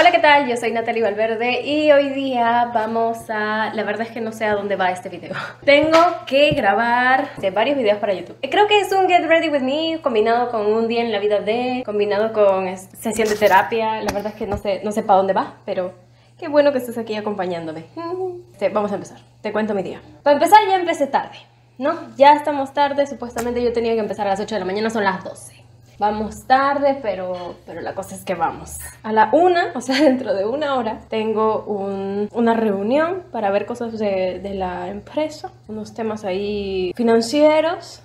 Hola, ¿qué tal? Yo soy Natalie Valverde y hoy día vamos a... La verdad es que no sé a dónde va este video. Tengo que grabar varios videos para YouTube. Creo que es un Get Ready With Me combinado con un día en la vida de... Combinado con sesión de terapia. La verdad es que no sé para dónde va, pero qué bueno que estés aquí acompañándome. Vamos a empezar. Te cuento mi día. Para empezar, ya empecé tarde, ¿no? Ya estamos tarde. Supuestamente yo tenía que empezar a las 8 de la mañana, son las 12. Vamos tarde, pero la cosa es que vamos. A la 1, o sea, dentro de una hora, tengo una reunión para ver cosas de la empresa. Unos temas ahí financieros.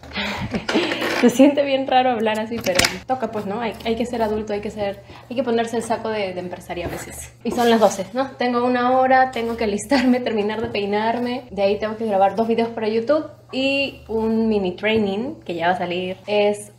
Se siente bien raro hablar así, pero toca, pues, ¿no? Hay que ser adulto, hay que ponerse el saco de empresaria a veces. Y son las 12, ¿no? Tengo una hora, tengo que alistarme, terminar de peinarme. De ahí tengo que grabar 2 videos para YouTube y un mini training que ya va a salir. Es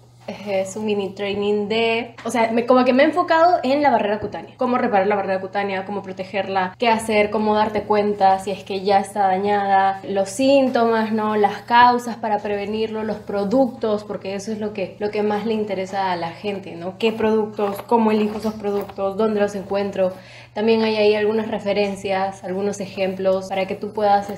un mini training de... O sea, como que me he enfocado en la barrera cutánea. Cómo reparar la barrera cutánea, cómo protegerla, qué hacer, cómo darte cuenta si es que ya está dañada, los síntomas, ¿no? Las causas para prevenirlo, los productos, porque eso es lo que más le interesa a la gente, ¿no? ¿Qué productos? ¿Cómo elijo esos productos? ¿Dónde los encuentro? También hay ahí algunas referencias, algunos ejemplos para que tú puedas...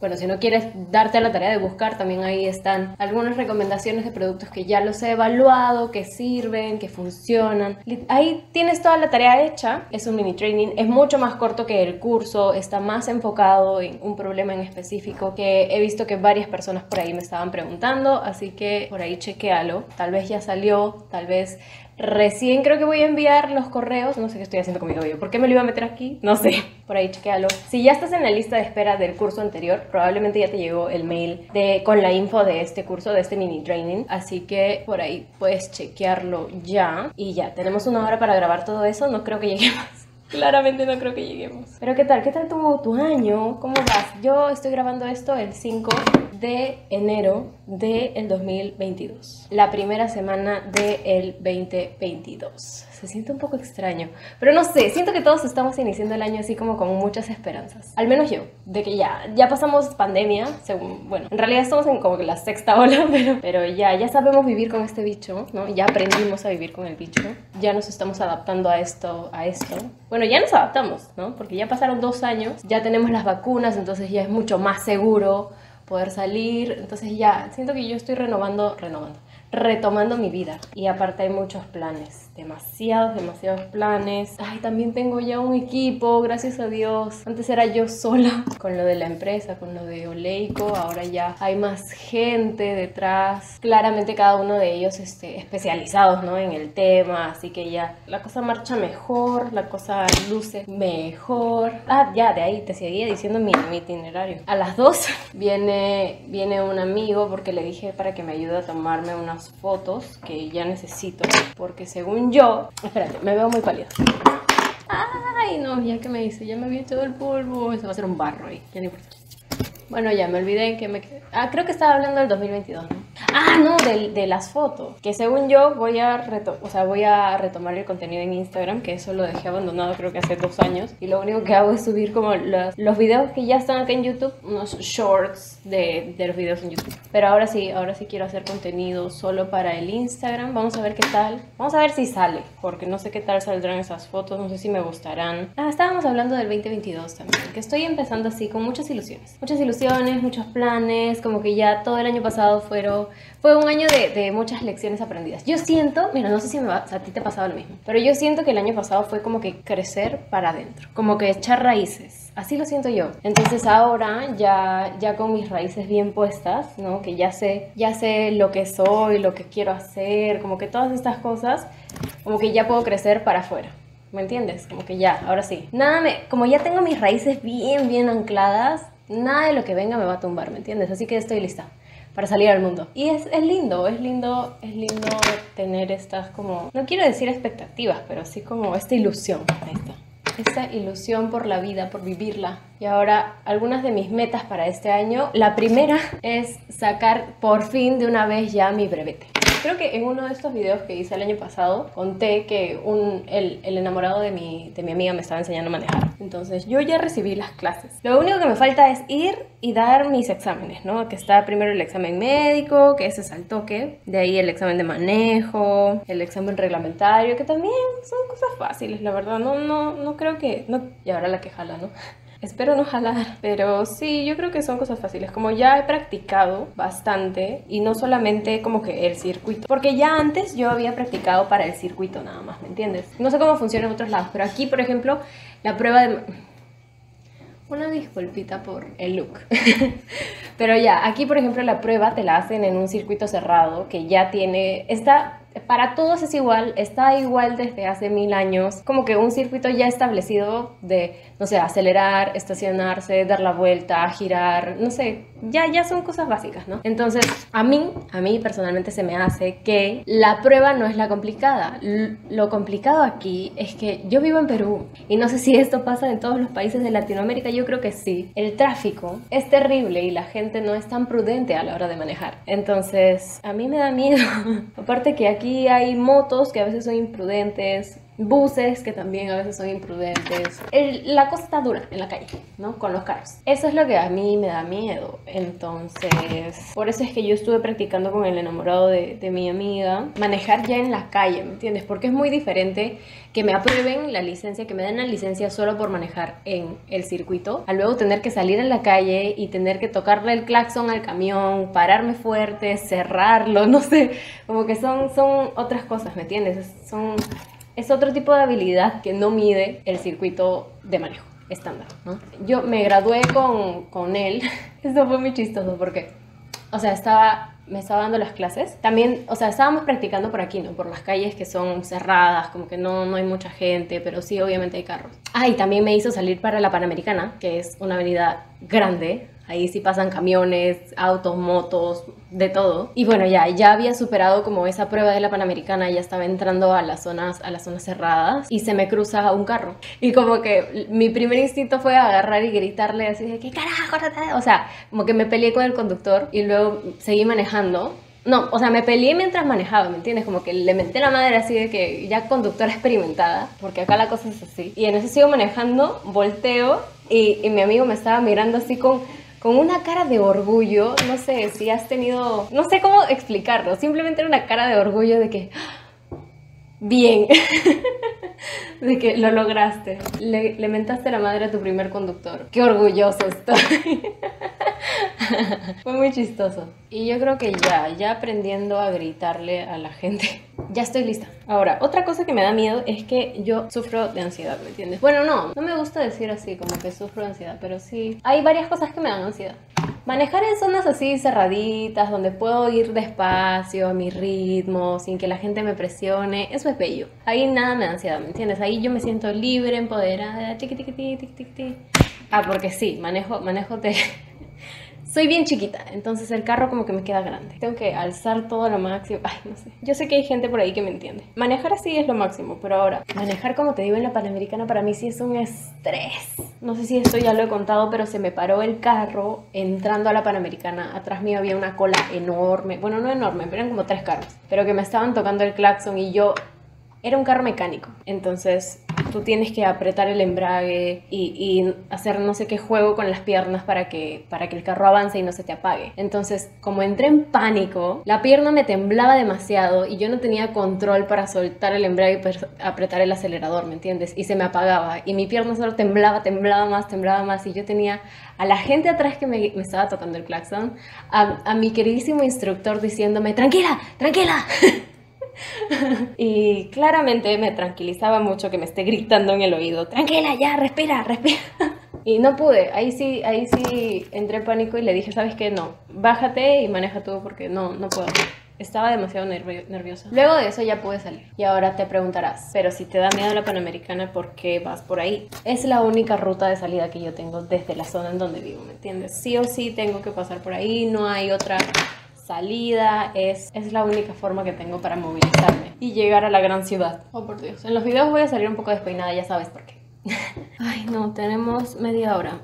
Bueno, si no quieres darte a la tarea de buscar, también ahí están algunas recomendaciones de productos que ya los he evaluado, que sirven, que funcionan. Ahí tienes toda la tarea hecha. Es un mini training, es mucho más corto que el curso, está más enfocado en un problema en específico que he visto que varias personas por ahí me estaban preguntando, así que por ahí chequéalo. Tal vez ya salió, tal vez... Recién creo que voy a enviar los correos. No sé qué estoy haciendo con mi cabello. ¿Por qué me lo iba a meter aquí? No sé. Por ahí chequéalo. Si ya estás en la lista de espera del curso anterior, probablemente ya te llegó el mail con la info de este curso, de este mini training. Así que por ahí puedes chequearlo ya. Y ya, tenemos una hora para grabar todo eso. No creo que lleguemos. Claramente no creo que lleguemos. Pero ¿qué tal? ¿Qué tal tu año? ¿Cómo vas? Yo estoy grabando esto el 5 de enero del 2022. La primera semana del 2022. Se siente un poco extraño, pero no sé, siento que todos estamos iniciando el año así como con muchas esperanzas. Al menos yo, de que ya pasamos pandemia, según, bueno, en realidad estamos en como que la 6ª ola, pero ya sabemos vivir con este bicho, ¿no? Ya aprendimos a vivir con el bicho, ya nos estamos adaptando a esto. Bueno, ya nos adaptamos, ¿no? Porque ya pasaron 2 años, ya tenemos las vacunas, entonces ya es mucho más seguro poder salir, entonces ya siento que yo estoy retomando mi vida. Y aparte hay muchos planes, demasiados planes. Ay, también tengo ya un equipo, gracias a Dios. Antes era yo sola con lo de la empresa, con lo de Oleico. Ahora ya hay más gente detrás. Claramente cada uno de ellos especializados, ¿no? En el tema, así que ya la cosa marcha mejor, la cosa luce mejor. Ah, ya, de ahí te seguía diciendo mi itinerario. A las 2 viene un amigo porque le dije para que me ayude a tomarme unas fotos que ya necesito, porque según yo... Espérate, me veo muy pálida. Ay, no, ya que me dice, ya me había echado el polvo. Eso va a ser un barro ahí, ya no importa. Bueno, ya me olvidé en que me... Ah, creo que estaba hablando del 2022, ¿no? Ah, no, de las fotos. Que según yo voy a retomar el contenido en Instagram, que eso lo dejé abandonado creo que hace 2 años. Y lo único que hago es subir como los videos que ya están acá en YouTube, unos shorts de los videos en YouTube. Pero ahora sí quiero hacer contenido solo para el Instagram. Vamos a ver qué tal. Vamos a ver si sale, porque no sé qué tal saldrán esas fotos, no sé si me gustarán. Ah, estábamos hablando del 2022 también, que estoy empezando así con muchas ilusiones. Muchas ilusiones, muchos planes, como que ya todo el año pasado fue un año de muchas lecciones aprendidas. Yo siento, mira, no sé si a ti te ha pasado lo mismo, pero yo siento que el año pasado fue como que crecer para adentro, como que echar raíces, así lo siento yo. Entonces ahora ya con mis raíces bien puestas, ¿no? Que ya sé lo que soy, lo que quiero hacer, como que todas estas cosas, como que ya puedo crecer para afuera. ¿Me entiendes? Como que ya, ahora sí. Como ya tengo mis raíces bien ancladas, nada de lo que venga me va a tumbar, ¿me entiendes? Así que estoy lista para salir al mundo. Y es lindo tener estas como... No quiero decir expectativas, pero sí como esta ilusión. Ahí está. Esta ilusión por la vida, por vivirla. Y ahora, algunas de mis metas para este año. La primera es sacar por fin de una vez ya mi brevete. Creo que en uno de estos videos que hice el año pasado conté que el enamorado de mi amiga me estaba enseñando a manejar. Entonces yo ya recibí las clases. Lo único que me falta es ir y dar mis exámenes, ¿no? Que está primero el examen médico, que ese es al toque. De ahí el examen de manejo, el examen reglamentario, que también son cosas fáciles, la verdad. No creo que... No. Y ahora la que jala, ¿no? Espero no jalar, pero sí, yo creo que son cosas fáciles. Como ya he practicado bastante y no solamente como que el circuito, porque ya antes yo había practicado para el circuito nada más, ¿me entiendes? No sé cómo funciona en otros lados, pero aquí, por ejemplo, la prueba de... Una disculpita por el look. Pero ya, aquí por ejemplo la prueba te la hacen en un circuito cerrado que ya tiene... Está... Para todos es igual, está igual desde hace 1000 años. Como que un circuito ya establecido de, no sé, acelerar, estacionarse, dar la vuelta, girar, no sé. Ya son cosas básicas, ¿no? Entonces, a mí personalmente se me hace que la prueba no es la complicada. Lo complicado aquí es que yo vivo en Perú y no sé si esto pasa en todos los países de Latinoamérica, yo creo que sí. El tráfico es terrible y la gente no es tan prudente a la hora de manejar. Entonces, a mí me da miedo. Aparte que aquí hay motos que a veces son imprudentes, buses que también a veces son imprudentes. La cosa está dura en la calle, ¿no? Con los carros. Eso es lo que a mí me da miedo. Entonces, por eso es que yo estuve practicando con el enamorado de mi amiga manejar ya en la calle, ¿me entiendes? Porque es muy diferente que me aprueben la licencia, que me den la licencia solo por manejar en el circuito, a luego tener que salir a la calle y tener que tocarle el claxon al camión, pararme fuerte, cerrarlo, no sé. Como que son otras cosas, ¿me entiendes? Es otro tipo de habilidad que no mide el circuito de manejo estándar, ¿no? Yo me gradué con él. Eso fue muy chistoso porque, o sea, me estaba dando las clases. También, o sea, estábamos practicando por aquí, ¿no? Por las calles que son cerradas, como que no hay mucha gente, pero sí, obviamente hay carros. Ah, y también me hizo salir para la Panamericana, que es una avenida grande. Ahí sí pasan camiones, autos, motos, de todo. Y bueno, ya había superado como esa prueba de la Panamericana, ya estaba entrando a las zonas cerradas y se me cruza un carro. Y como que mi primer instinto fue agarrar y gritarle así de, ¿qué carajo? O sea, como que me peleé con el conductor y luego seguí manejando. No, o sea, me peleé mientras manejaba, ¿me entiendes? Como que le menté la madre así de que ya conductora experimentada, porque acá la cosa es así. Y en eso sigo manejando, volteo y mi amigo me estaba mirando así con una cara de orgullo, no sé si has tenido... No sé cómo explicarlo, simplemente era una cara de orgullo de que... Bien, de que lo lograste, le mentaste la madre a tu primer conductor. ¡Qué orgulloso estoy! Fue muy chistoso. Y yo creo que ya aprendiendo a gritarle a la gente, ya estoy lista. Ahora, otra cosa que me da miedo es que yo sufro de ansiedad, ¿me entiendes? Bueno, no me gusta decir así, como que sufro de ansiedad, pero sí. Hay varias cosas que me dan ansiedad. Manejar en zonas así cerraditas, donde puedo ir despacio, a mi ritmo, sin que la gente me presione, eso es bello. Ahí nada me da ansiedad, ¿me entiendes? Ahí yo me siento libre, empoderada, tiqui tiqui tiqui tiqui. Ah, porque sí, manejo de... Soy bien chiquita, entonces el carro como que me queda grande. Tengo que alzar todo lo máximo. Ay, no sé. Yo sé que hay gente por ahí que me entiende. Manejar así es lo máximo, pero ahora, manejar como te digo en la Panamericana para mí sí es un estrés. No sé si esto ya lo he contado, pero se me paró el carro entrando a la Panamericana. Atrás mío había una cola enorme. Bueno, no enorme, pero eran como 3 carros. Pero que me estaban tocando el claxon y yo... Era un carro mecánico, entonces tú tienes que apretar el embrague y hacer no sé qué juego con las piernas para que el carro avance y no se te apague. Entonces, como entré en pánico, la pierna me temblaba demasiado y yo no tenía control para soltar el embrague y para apretar el acelerador, ¿me entiendes? Y se me apagaba y mi pierna solo temblaba más y yo tenía a la gente atrás que me estaba tocando el claxon, a mi queridísimo instructor diciéndome, tranquila, tranquila. Y claramente me tranquilizaba mucho que me esté gritando en el oído, tranquila ya, respira, respira. Y no pude, ahí sí entré en pánico y le dije, ¿sabes qué? No, bájate y maneja tú porque no puedo. Estaba demasiado nerviosa. Luego de eso ya pude salir. Y ahora te preguntarás, pero si te da miedo la Panamericana, ¿por qué vas por ahí? Es la única ruta de salida que yo tengo desde la zona en donde vivo, ¿me entiendes? Sí o sí tengo que pasar por ahí, no hay otra... salida, es la única forma que tengo para movilizarme y llegar a la gran ciudad. Oh, por Dios. En los videos voy a salir un poco despeinada, ya sabes por qué. Ay, no, tenemos media hora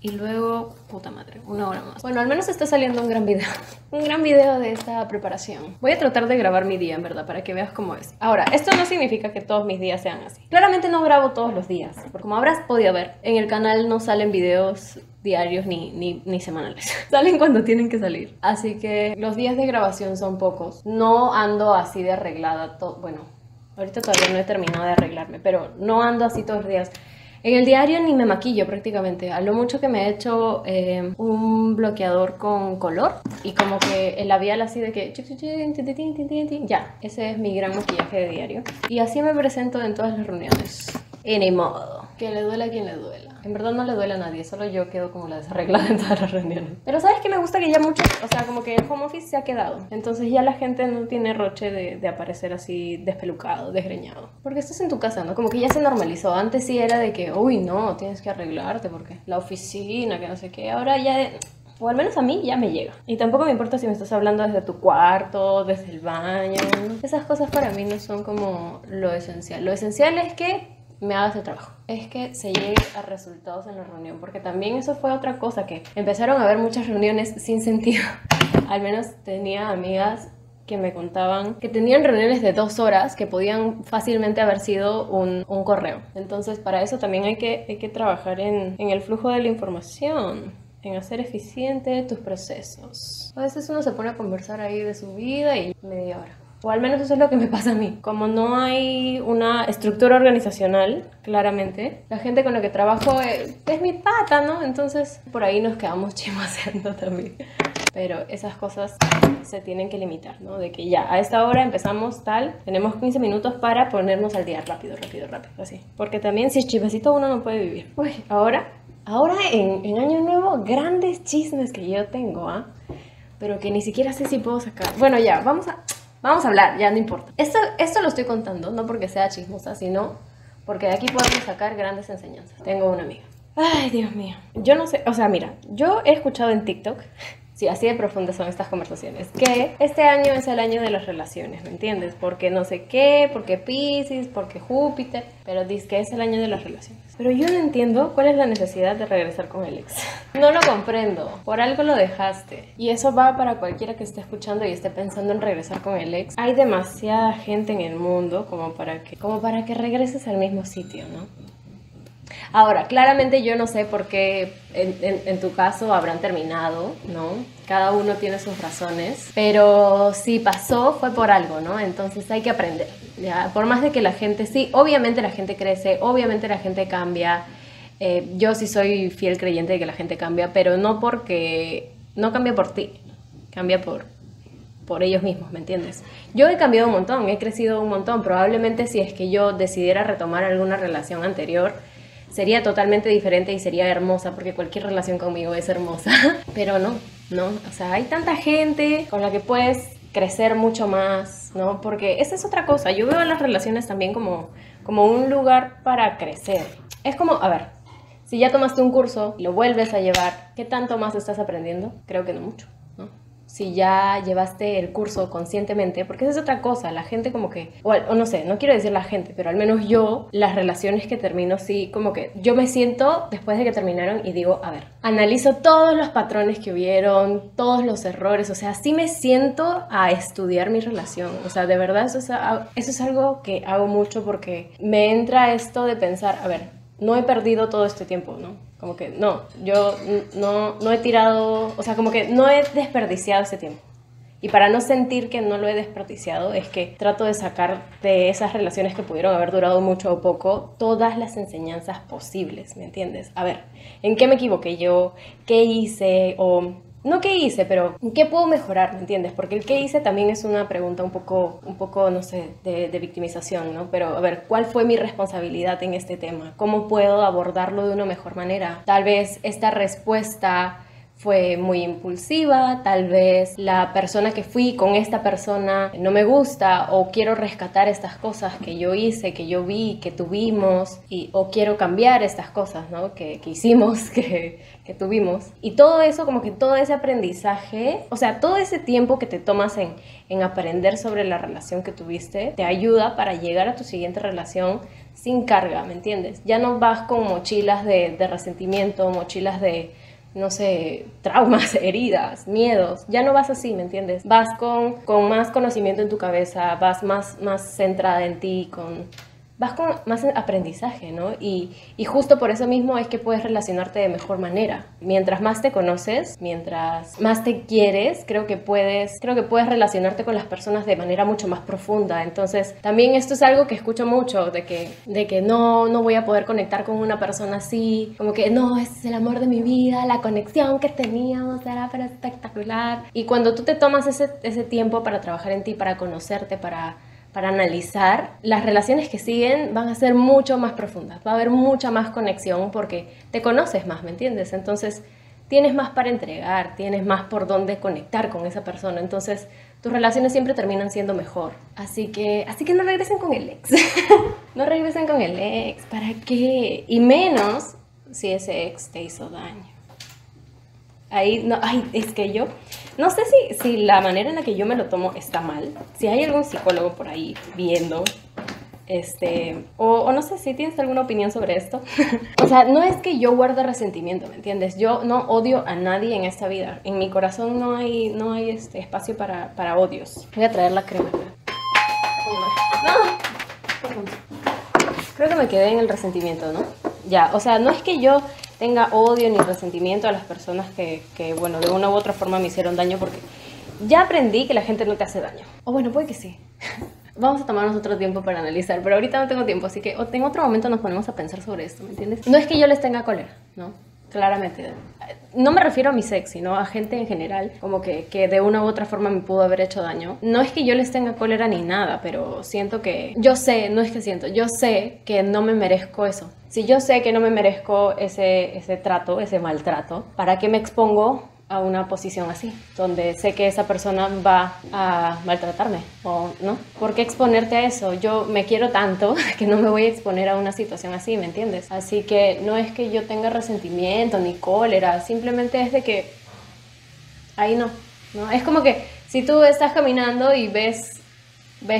Y luego, puta madre, 1 hora más. Bueno, al menos está saliendo un gran video. Un gran video de esta preparación. Voy a tratar de grabar mi día, en verdad, para que veas cómo es. Ahora, esto no significa que todos mis días sean así. Claramente no grabo todos los días, porque como habrás podido ver, en el canal no salen videos diarios ni semanales. Salen cuando tienen que salir. Así que los días de grabación son pocos. No ando así de arreglada todo. Bueno, ahorita todavía no he terminado de arreglarme, pero no ando así todos los días. En el diario ni me maquillo prácticamente, a lo mucho que me he hecho un bloqueador con color y como que el labial así de que... Ya, ese es mi gran maquillaje de diario. Y así me presento en todas las reuniones. Y ni modo. Que le duela a quien le duela. En verdad no le duele a nadie, solo yo quedo como la desarreglada en todas las reuniones. Pero ¿sabes qué? Me gusta que ya muchos, o sea, como que el home office se ha quedado. Entonces ya la gente no tiene roche de aparecer así despelucado, desgreñado. Porque estás en tu casa, ¿no? Como que ya se normalizó. Antes sí era de que, uy, no, tienes que arreglarte porque la oficina, que no sé qué. Ahora ya... O al menos a mí ya me llega. Y tampoco me importa si me estás hablando desde tu cuarto, desde el baño. Esas cosas para mí no son como lo esencial. Lo esencial es que... me hagas el trabajo. Es que se llegue a resultados en la reunión, porque también eso fue otra cosa, que empezaron a haber muchas reuniones sin sentido. Al menos tenía amigas que me contaban que tenían reuniones de 2 horas que podían fácilmente haber sido un correo. Entonces para eso también hay que trabajar en el flujo de la información, en hacer eficiente tus procesos. A veces uno se pone a conversar ahí de su vida y media hora. O al menos eso es lo que me pasa a mí. Como no hay una estructura organizacional, claramente, la gente con la que trabajo es mi pata, ¿no? Entonces, por ahí nos quedamos chismoseando también. Pero esas cosas se tienen que limitar, ¿no? De que ya, a esta hora empezamos tal, tenemos 15 minutos para ponernos al día rápido, así. Porque también si es chismecito uno no puede vivir. Uy, ahora en Año Nuevo, grandes chismes que yo tengo, ¿ah? Pero que ni siquiera sé si puedo sacar. Bueno, ya, vamos a hablar, ya no importa. Esto lo estoy contando, no porque sea chismosa, sino porque de aquí podemos sacar grandes enseñanzas. Tengo una amiga. Ay, Dios mío. Yo no sé, o sea, mira, yo he escuchado en TikTok, sí, así de profundas son estas conversaciones, que este año es el año de las relaciones, ¿me entiendes? Porque no sé qué, porque Pisces, porque Júpiter, pero dice que es el año de las relaciones. Pero yo no entiendo cuál es la necesidad de regresar con el ex. No lo comprendo. Por algo lo dejaste. Y eso va para cualquiera que esté escuchando y esté pensando en regresar con el ex. Hay demasiada gente en el mundo como para que regreses al mismo sitio, ¿no? Ahora, claramente yo no sé por qué en tu caso habrán terminado, ¿no? Cada uno tiene sus razones, pero si pasó fue por algo, ¿no? Entonces hay que aprender, ¿ya? Por más de que la gente, sí, obviamente la gente crece, obviamente la gente cambia. Yo sí soy fiel creyente de que la gente cambia, pero no porque... No cambia por ti, cambia por ellos mismos, ¿me entiendes? Yo he cambiado un montón, he crecido un montón. Probablemente si es que yo decidiera retomar alguna relación anterior... sería totalmente diferente y sería hermosa, porque cualquier relación conmigo es hermosa. Pero no, o sea, hay tanta gente con la que puedes crecer mucho más, ¿no? Porque esa es otra cosa, yo veo las relaciones también como un lugar para crecer. Es como, a ver, si ya tomaste un curso y lo vuelves a llevar, ¿qué tanto más estás aprendiendo? Creo que no mucho, ¿no? Si ya llevaste el curso conscientemente, porque esa es otra cosa, la gente como que, o no sé, no quiero decir la gente, pero al menos yo, las relaciones que termino, sí, como que yo me siento después de que terminaron y digo, a ver, analizo todos los patrones que hubieron, todos los errores, o sea, sí me siento a estudiar mi relación, o sea, de verdad eso es algo que hago mucho, porque me entra esto de pensar, a ver, no he perdido todo este tiempo, ¿no? Como que no, yo no he tirado, o sea, como que no he desperdiciado ese tiempo. Y para no sentir que no lo he desperdiciado es que trato de sacar de esas relaciones que pudieron haber durado mucho o poco todas las enseñanzas posibles, ¿me entiendes? A ver, ¿en qué me equivoqué yo? ¿Qué hice? O no qué hice, pero ¿en qué puedo mejorar? ¿Me entiendes? Porque el qué hice también es una pregunta un poco no sé, de victimización, ¿no? Pero, a ver, ¿cuál fue mi responsabilidad en este tema? ¿Cómo puedo abordarlo de una mejor manera? Tal vez esta respuesta fue muy impulsiva, tal vez la persona que fui con esta persona no me gusta, o quiero rescatar estas cosas que yo hice, que yo vi, que tuvimos, o quiero cambiar estas cosas, ¿no? que hicimos, que tuvimos. Y todo eso, como que todo ese aprendizaje, o sea, todo ese tiempo que te tomas en aprender sobre la relación que tuviste, te ayuda para llegar a tu siguiente relación sin carga, ¿me entiendes? Ya no vas con mochilas de resentimiento, mochilas de, no sé, traumas, heridas, miedos. Ya no vas así, ¿me entiendes? Vas con más conocimiento en tu cabeza, vas más centrada en ti, vas con más aprendizaje, ¿no? Y justo por eso mismo es que puedes relacionarte de mejor manera. Mientras más te conoces, mientras más te quieres, creo que puedes relacionarte con las personas de manera mucho más profunda. Entonces, también esto es algo que escucho mucho, de que no voy a poder conectar con una persona así, como que no, es el amor de mi vida, la conexión que teníamos era espectacular. Y cuando tú te tomas ese tiempo para trabajar en ti, para conocerte, para analizar, las relaciones que siguen van a ser mucho más profundas, va a haber mucha más conexión porque te conoces más, ¿me entiendes? Entonces tienes más para entregar, tienes más por dónde conectar con esa persona, entonces tus relaciones siempre terminan siendo mejor. Así que no regresen con el ex, no regresen con el ex, ¿para qué? Y menos si ese ex te hizo daño. Ahí, no, ay, es que yo no sé si la manera en la que yo me lo tomo está mal. Si hay algún psicólogo por ahí viendo, o no sé si tienes alguna opinión sobre esto. O sea, no es que yo guarde resentimiento, ¿me entiendes? Yo no odio a nadie en esta vida. En mi corazón no hay espacio para odios. Voy a traer la crema. No, creo que me quedé en el resentimiento, ¿no? Ya, o sea, no es que yo tenga odio ni resentimiento a las personas que, bueno, de una u otra forma me hicieron daño, porque ya aprendí que la gente no te hace daño. O bueno, puede que sí. Vamos a tomarnos otro tiempo para analizar, pero ahorita no tengo tiempo, así que en otro momento nos ponemos a pensar sobre esto, ¿me entiendes? No es que yo les tenga cólera, ¿no? Claramente. No me refiero a mi sex, sino a gente en general, como que de una u otra forma me pudo haber hecho daño. No es que yo les tenga cólera ni nada, pero siento que... yo sé que no me merezco eso. Si yo sé que no me merezco ese trato, ese maltrato, ¿para qué me expongo a una posición así, donde sé que esa persona va a maltratarme, o no? ¿Por qué exponerte a eso? Yo me quiero tanto que no me voy a exponer a una situación así, ¿me entiendes? Así que no es que yo tenga resentimiento ni cólera, simplemente es de que ahí no. Es como que si tú estás caminando y ves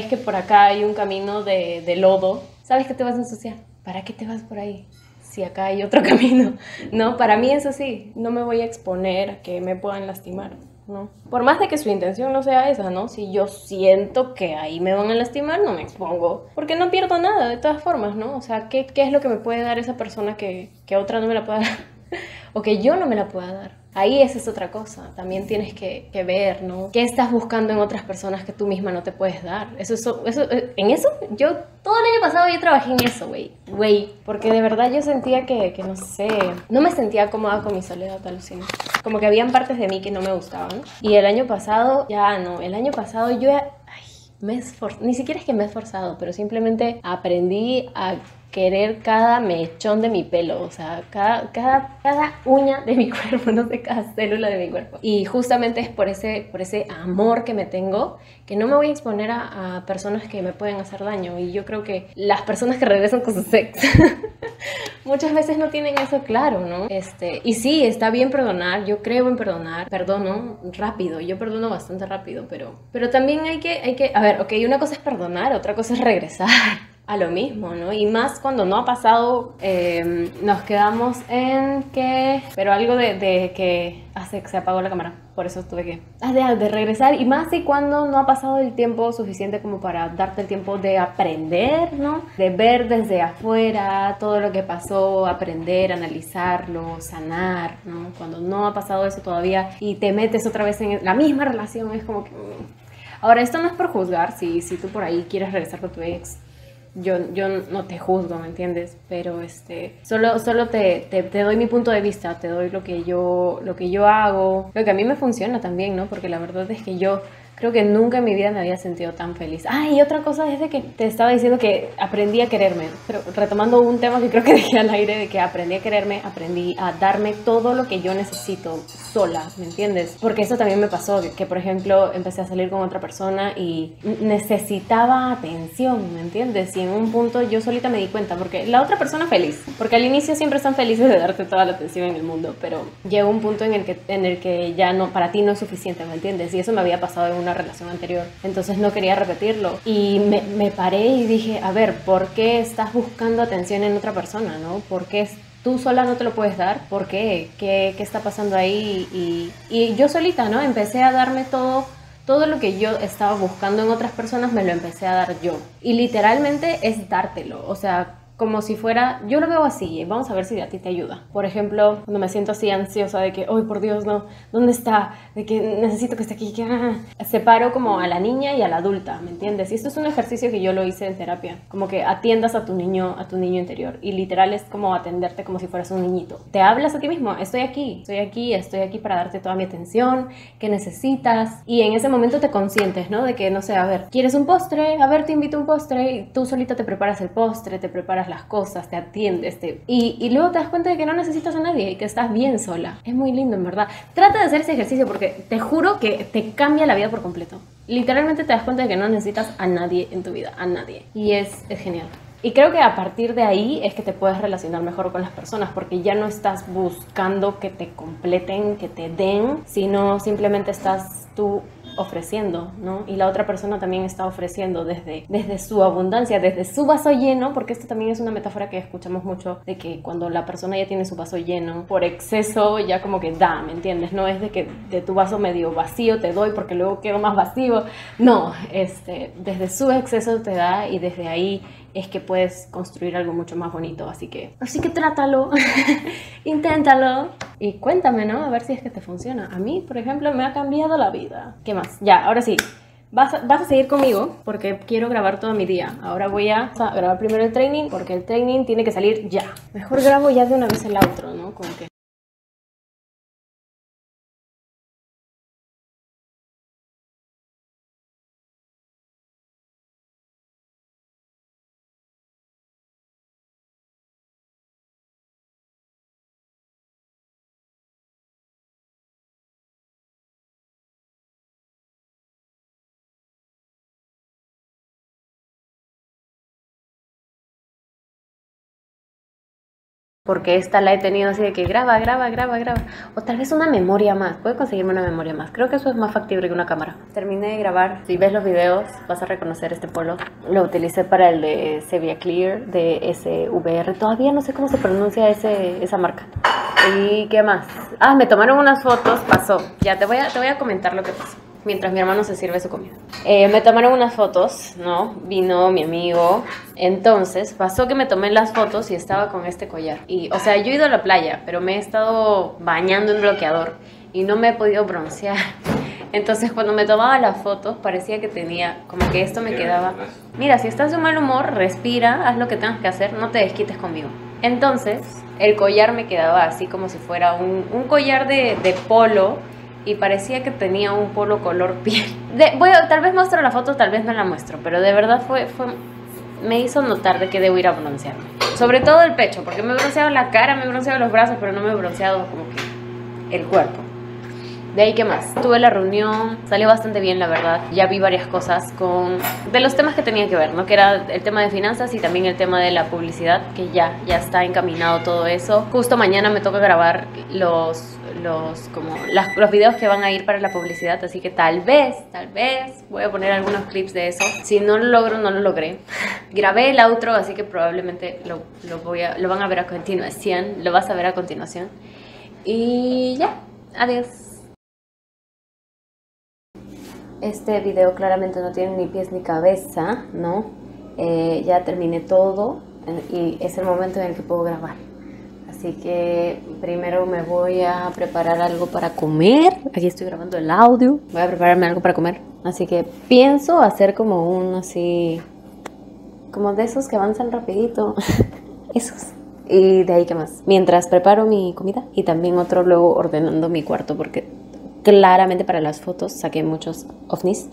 que por acá hay un camino de lodo, sabes que te vas a ensuciar. ¿Para qué te vas por ahí? Si acá hay otro camino, ¿no? Para mí es así, no me voy a exponer a que me puedan lastimar, ¿no? Por más de que su intención no sea esa, ¿no? Si yo siento que ahí me van a lastimar, no me expongo, porque no pierdo nada, de todas formas, ¿no? O sea, ¿qué es lo que me puede dar esa persona que otra no me la pueda dar? O que yo no me la pueda dar. Ahí esa es otra cosa, también tienes que ver, ¿no? ¿Qué estás buscando en otras personas que tú misma no te puedes dar? En eso, yo todo el año pasado yo trabajé en eso, güey. Porque de verdad yo sentía que no sé, no me sentía cómoda con mi soledad, alucina. Como que habían partes de mí que no me gustaban. Y el año pasado, yo... ni siquiera es que me he esforzado, pero simplemente aprendí a querer cada mechón de mi pelo, o sea, cada uña de mi cuerpo, no sé, cada célula de mi cuerpo. Y justamente es por ese amor que me tengo que no me voy a exponer a personas que me pueden hacer daño. Y yo creo que las personas que regresan con su sexo muchas veces no tienen eso claro, ¿no? Y sí, está bien perdonar, yo creo en perdonar, perdono rápido, yo perdono bastante rápido, pero también hay que, a ver, ok, una cosa es perdonar, otra cosa es regresar a lo mismo, ¿no? Y más cuando no ha pasado, nos quedamos en que... Pero algo de que... se apagó la cámara, por eso tuve que... de regresar, y más y cuando no ha pasado el tiempo suficiente como para darte el tiempo de aprender, ¿no? De ver desde afuera todo lo que pasó, aprender, analizarlo, sanar, ¿no? Cuando no ha pasado eso todavía y te metes otra vez en la misma relación, es como que... Ahora, esto no es por juzgar, si tú por ahí quieres regresar con tu ex... Yo no te juzgo, ¿me entiendes? Pero solo te doy mi punto de vista, te doy lo que yo hago, lo que a mí me funciona también, ¿no? Porque la verdad es que yo creo que nunca en mi vida me había sentido tan feliz. Y otra cosa es de que te estaba diciendo que aprendí a quererme, pero retomando un tema que creo que dejé al aire, de que aprendí a quererme, aprendí a darme todo lo que yo necesito sola, ¿me entiendes? Porque eso también me pasó, que por ejemplo empecé a salir con otra persona y necesitaba atención, ¿me entiendes? Y en un punto yo solita me di cuenta, porque la otra persona feliz, porque al inicio siempre están felices de darte toda la atención en el mundo, pero llega un punto en el que ya no, para ti no es suficiente, ¿me entiendes? Y eso me había pasado en una una relación anterior, entonces no quería repetirlo. Y me paré y dije, a ver, ¿por qué estás buscando atención en otra persona, no? ¿Por qué tú sola no te lo puedes dar? ¿Por qué? ¿Qué está pasando ahí? Y yo solita, ¿no? Empecé a darme todo lo que yo estaba buscando en otras personas, me lo empecé a dar yo. Y literalmente es dártelo, o sea, como si fuera, yo lo veo así, vamos a ver si a ti te ayuda. Por ejemplo, cuando me siento así ansiosa de que, ¡ay, por Dios, no! ¿Dónde está? De que necesito que esté aquí. Que, separo como a la niña y a la adulta, ¿me entiendes? Y esto es un ejercicio que yo lo hice en terapia. Como que atiendas a tu niño interior. Y literal es como atenderte como si fueras un niñito. Te hablas a ti mismo, estoy aquí para darte toda mi atención, que necesitas. Y en ese momento te consientes, ¿no? De que, no sé, a ver, ¿quieres un postre? A ver, te invito a un postre. Y tú solita te preparas el postre, te preparas las cosas, te atiendes, y luego te das cuenta de que no necesitas a nadie y que estás bien sola. Es muy lindo, en verdad. Trata de hacer ese ejercicio porque te juro que te cambia la vida por completo. Literalmente te das cuenta de que no necesitas a nadie en tu vida, a nadie. Y es genial. Y creo que a partir de ahí es que te puedes relacionar mejor con las personas, porque ya no estás buscando que te completen, que te den, sino simplemente estás tú ofreciendo, ¿no? Y la otra persona también está ofreciendo desde su abundancia, desde su vaso lleno, porque esto también es una metáfora que escuchamos mucho, de que cuando la persona ya tiene su vaso lleno, por exceso ya como que da, ¿me entiendes? No es de que de tu vaso medio vacío te doy porque luego quedo más vacío, no, desde su exceso te da, y desde ahí es que puedes construir algo mucho más bonito, así que trátalo, inténtalo y cuéntame, ¿no? A ver si es que te funciona. A mí, por ejemplo, me ha cambiado la vida. ¿Qué más? Ya, ahora sí, vas a seguir conmigo porque quiero grabar todo mi día. Ahora voy a grabar primero el training porque el training tiene que salir ya. Mejor grabo ya de una vez el outro, ¿no? Como que... porque esta la he tenido así de que graba. O tal vez una memoria más. Puedo conseguirme una memoria más. Creo que eso es más factible que una cámara. Terminé de grabar. Si ves los videos, vas a reconocer este polo. Lo utilicé para el de Sevia Clear, de SVR. Todavía no sé cómo se pronuncia esa marca. ¿Y qué más? Ah, me tomaron unas fotos. Pasó. Ya, te voy a comentar lo que pasó mientras mi hermano se sirve su comida. Me tomaron unas fotos, ¿no? Vino mi amigo. Entonces, pasó que me tomé las fotos y estaba con este collar. Y, o sea, yo he ido a la playa, pero me he estado bañando en bloqueador y no me he podido broncear. Entonces, cuando me tomaba las fotos, parecía que tenía, como que esto me quedaba. Mira, si estás de mal humor, respira, haz lo que tengas que hacer, no te desquites conmigo. Entonces, el collar me quedaba así como si fuera un collar de polo, y parecía que tenía un polo color piel. Tal vez muestro la foto, tal vez no la muestro, pero de verdad me hizo notar de que debo ir a broncearme. Sobre todo el pecho, porque me he bronceado la cara, me he bronceado los brazos, pero no me he bronceado como que el cuerpo. De ahí, ¿qué más? Tuve la reunión, salió bastante bien, la verdad. Ya vi varias cosas de los temas que tenía que ver, ¿no? Que era el tema de finanzas y también el tema de la publicidad, que ya está encaminado todo eso. Justo mañana me toca grabar los videos que van a ir para la publicidad, así que tal vez voy a poner algunos clips de eso. Si no lo logro, no lo logré. Grabé el outro, así que probablemente lo van a ver a continuación, lo vas a ver a continuación. Y ya, adiós. Este video claramente no tiene ni pies ni cabeza, ¿no? Ya terminé todo y es el momento en el que puedo grabar. Así que primero me voy a preparar algo para comer. Aquí estoy grabando el audio. Voy a prepararme algo para comer. Así que pienso hacer como uno así... como de esos que avanzan rapidito. Esos. Y de ahí, ¿qué más? Mientras preparo mi comida y también otro luego ordenando mi cuarto porque... claramente para las fotos saqué muchos ovnis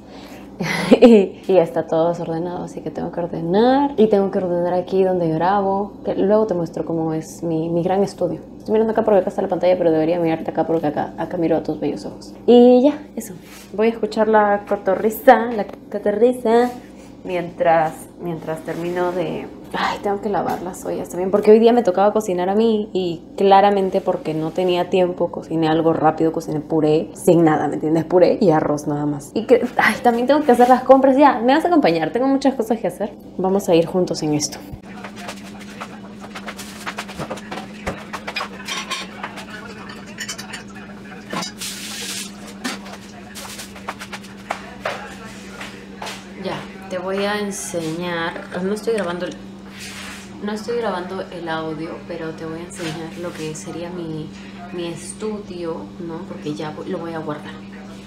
y ya está todo desordenado, así que tengo que ordenar. Y tengo que ordenar aquí donde grabo, que luego te muestro cómo es mi gran estudio. Estoy mirando acá porque acá está la pantalla, pero debería mirarte acá porque acá miro a tus bellos ojos. Y ya, eso. Voy a escuchar la Cotorriza mientras termino de... Ay, tengo que lavar las ollas también, porque hoy día me tocaba cocinar a mí y claramente porque no tenía tiempo, cociné algo rápido, cociné puré, sin nada, ¿me entiendes? Puré y arroz nada más. Y que, ay, también tengo que hacer las compras. Ya, me vas a acompañar, tengo muchas cosas que hacer. Vamos a ir juntos en esto. Te voy a enseñar, no estoy grabando el audio, pero te voy a enseñar lo que sería mi estudio, ¿no? Porque ya lo voy a guardar,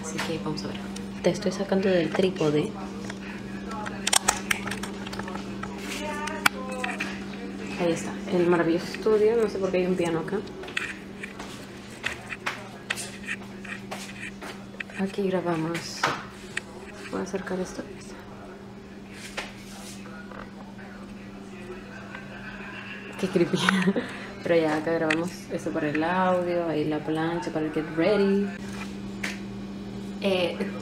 así que vamos a ver. Te estoy sacando del trípode. Ahí está, el maravilloso estudio, no sé por qué hay un piano acá. Aquí grabamos. Voy a acercar esto. Qué creepy. Pero ya acá grabamos eso para el audio, ahí la plancha para el get ready.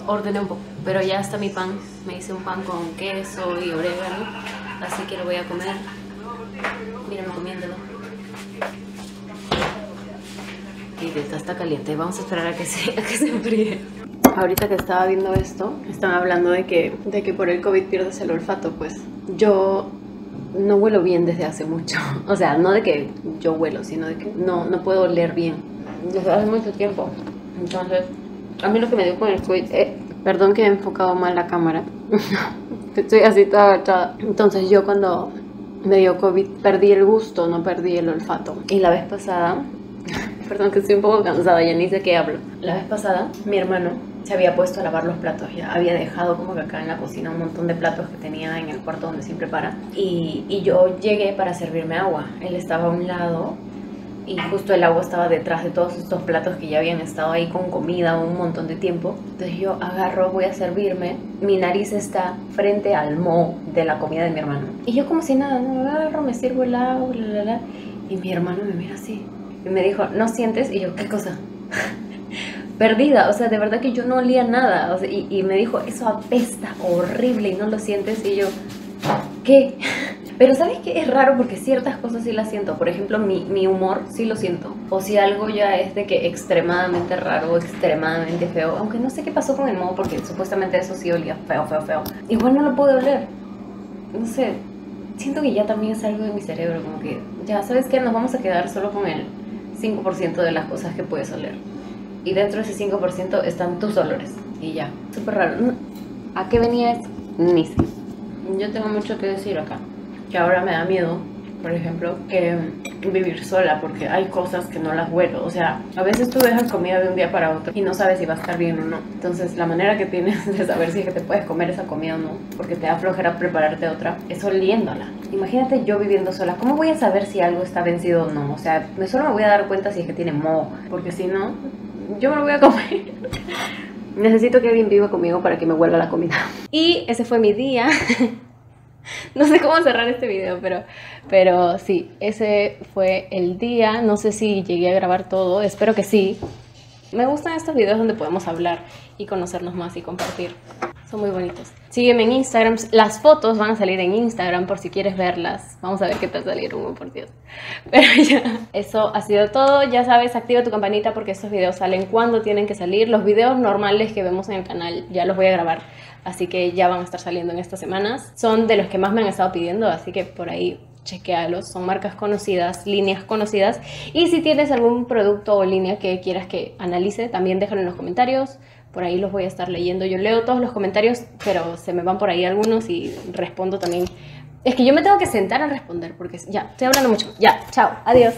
Ordené un poco, pero ya está mi pan. Me hice un pan con queso y orégano, así que lo voy a comer. Míralo, comiéndolo. Y esta está caliente, vamos a esperar a que se enfríe. Ahorita que estaba viendo esto, están hablando de que por el COVID pierdes el olfato, pues yo... no huelo bien desde hace mucho. O sea, no de que yo huelo, sino de que no puedo oler bien desde hace mucho tiempo. Entonces, a mí lo que me dio con el COVID, perdón que he enfocado mal la cámara. Estoy así toda agachada. Entonces yo cuando me dio COVID perdí el gusto, no perdí el olfato. Y la vez pasada, perdón que estoy un poco cansada, ya ni sé qué hablo. La vez pasada, mi hermano se había puesto a lavar los platos, ya había dejado como que acá en la cocina un montón de platos que tenía en el cuarto donde siempre para, y yo llegué para servirme agua, él estaba a un lado y justo el agua estaba detrás de todos estos platos que ya habían estado ahí con comida un montón de tiempo. Entonces yo agarro, voy a servirme, mi nariz está frente al moho de la comida de mi hermano y yo como si nada, no agarro, me sirvo el agua, bla, bla, bla, y mi hermano me mira así y me dijo, ¿no sientes? Y yo, ¿qué cosa? Perdida, o sea, de verdad que yo no olía nada, o sea, y me dijo, eso apesta horrible y no lo sientes, y yo, ¿qué? Pero ¿sabes qué? Es raro porque ciertas cosas sí las siento, por ejemplo, mi humor sí lo siento, o si algo ya es de que extremadamente raro o extremadamente feo, aunque no sé qué pasó con el modo porque supuestamente eso sí olía feo, feo, feo, igual no lo pude oler, no sé, siento que ya también es algo de mi cerebro, como que, ya, ¿sabes qué? Nos vamos a quedar solo con el 5% de las cosas que puedes oler. Y dentro de ese 5% están tus olores. Y ya. Súper raro. ¿A qué venía esto? Ni sé. Yo tengo mucho que decir acá. Que ahora me da miedo, por ejemplo, que vivir sola. Porque hay cosas que no las huelo. O sea, a veces tú dejas comida de un día para otro. Y no sabes si va a estar bien o no. Entonces, la manera que tienes de saber si es que te puedes comer esa comida o no. Porque te da flojera prepararte otra. Es oliéndola. Imagínate yo viviendo sola. ¿Cómo voy a saber si algo está vencido o no? O sea, solo me voy a dar cuenta si es que tiene moho. Porque si no... yo me lo voy a comer. Necesito que alguien viva conmigo para que me vuelva la comida. Y ese fue mi día. No sé cómo cerrar este video, pero sí, ese fue el día. No sé si llegué a grabar todo, espero que sí. Me gustan estos videos donde podemos hablar y conocernos más y compartir. Son muy bonitos. Sígueme en Instagram. Las fotos van a salir en Instagram por si quieres verlas. Vamos a ver qué tal salieron, por Dios. Pero ya, eso ha sido todo. Ya sabes, activa tu campanita porque estos videos salen cuando tienen que salir. Los videos normales que vemos en el canal ya los voy a grabar. Así que ya van a estar saliendo en estas semanas. Son de los que más me han estado pidiendo, así que por ahí... chequéalos, son marcas conocidas, líneas conocidas, y si tienes algún producto o línea que quieras que analice, también déjalo en los comentarios, por ahí los voy a estar leyendo, yo leo todos los comentarios, pero se me van por ahí algunos y respondo también, es que yo me tengo que sentar a responder, porque ya, estoy hablando mucho, ya, chao, adiós.